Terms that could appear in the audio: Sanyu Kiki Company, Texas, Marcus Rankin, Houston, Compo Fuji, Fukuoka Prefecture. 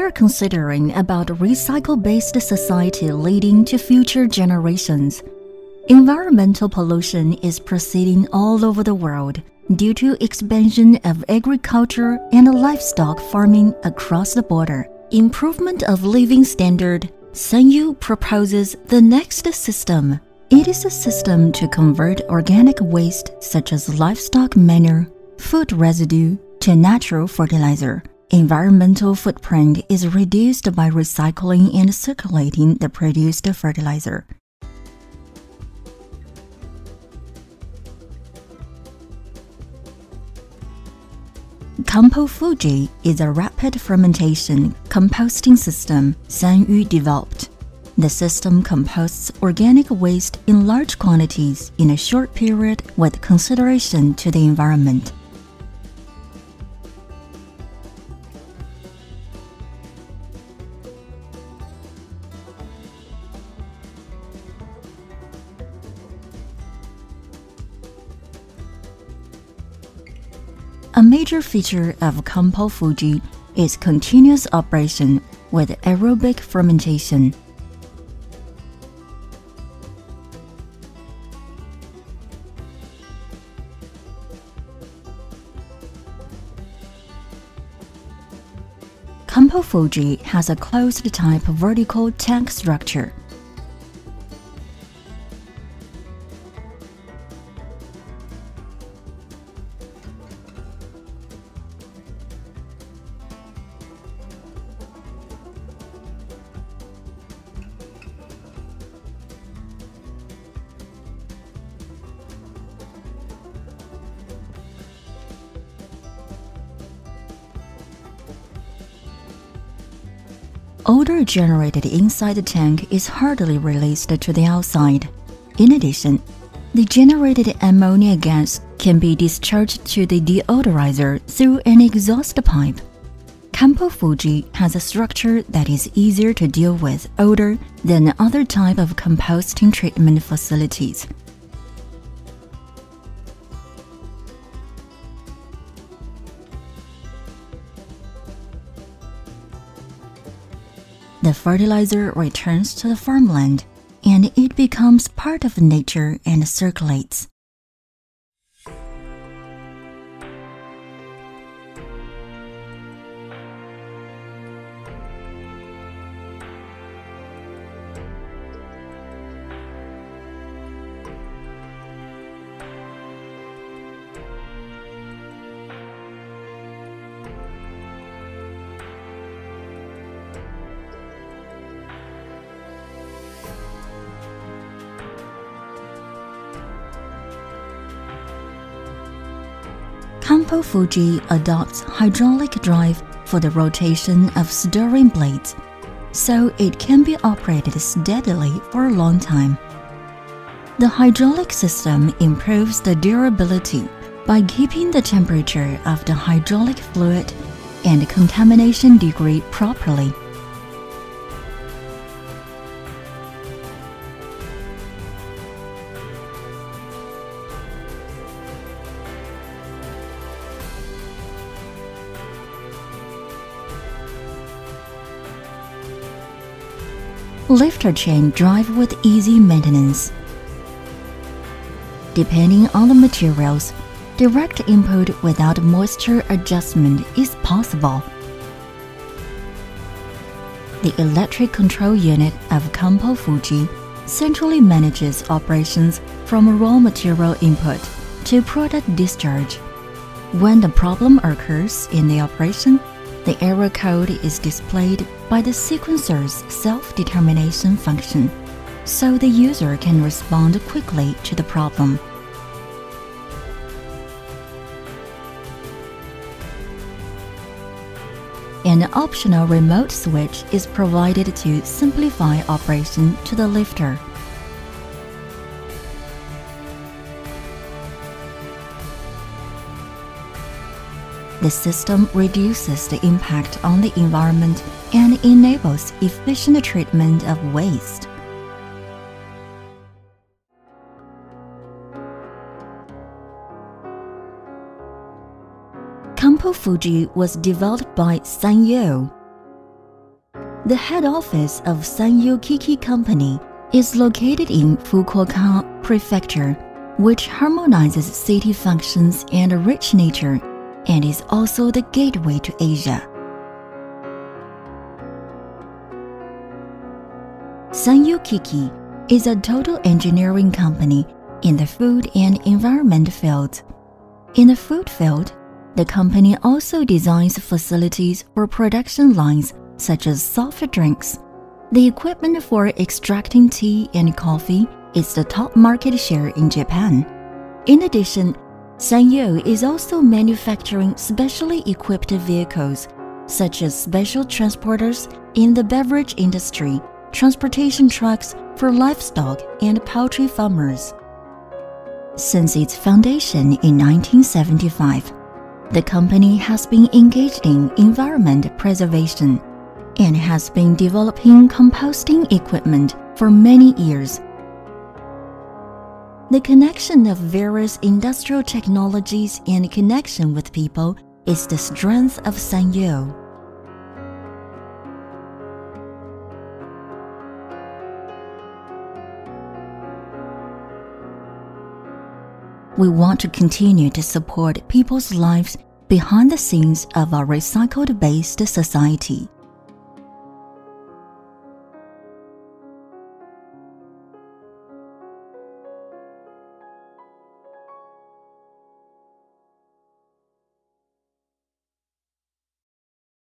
we're considering about recycle-based society leading to future generations. Environmental pollution is proceeding all over the world due to expansion of agriculture and livestock farming across the border. Improvement of living standard, Sanyu proposes the next system. It is a system to convert organic waste such as livestock manure, food residue, to natural fertilizer. Environmental footprint is reduced by recycling and circulating the produced fertilizer. Compo Fuji is a rapid fermentation composting system Sanyu developed. The system composts organic waste in large quantities in a short period with consideration to the environment. A major feature of Compo Fuji is continuous operation with aerobic fermentation. Compo Fuji has a closed-type vertical tank structure. Odor generated inside the tank is hardly released to the outside. In addition, the generated ammonia gas can be discharged to the deodorizer through an exhaust pipe. Compo Fuji has a structure that is easier to deal with odor than other type of composting treatment facilities. The fertilizer returns to the farmland, and it becomes part of nature and circulates. Compo Fuji adopts hydraulic drive for the rotation of stirring blades, so it can be operated steadily for a long time. The hydraulic system improves the durability by keeping the temperature of the hydraulic fluid and contamination degree properly. Lifter chain drive with easy maintenance. Depending on the materials, direct input without moisture adjustment is possible. The electric control unit of Compo Fuji centrally manages operations from raw material input to product discharge. When the problem occurs in the operation, the error code is displayed by the sequencer's self-determination function, so the user can respond quickly to the problem. An optional remote switch is provided to simplify operation to the lifter. The system reduces the impact on the environment and enables efficient treatment of waste. Compo Fuji was developed by Sanyu. The head office of Sanyu Kiki Company is located in Fukuoka Prefecture, which harmonizes city functions and a rich nature, and is also the gateway to Asia. Sanyu Kiki is a total engineering company in the food and environment field. In the food field, the company also designs facilities for production lines such as soft drinks. The equipment for extracting tea and coffee is the top market share in Japan. In addition, Sanyu is also manufacturing specially equipped vehicles such as special transporters in the beverage industry, transportation trucks for livestock and poultry farmers. Since its foundation in 1975, the company has been engaged in environment preservation and has been developing composting equipment for many years. The connection of various industrial technologies and connection with people is the strength of Sanyu. We want to continue to support people's lives behind the scenes of our recycled-based society.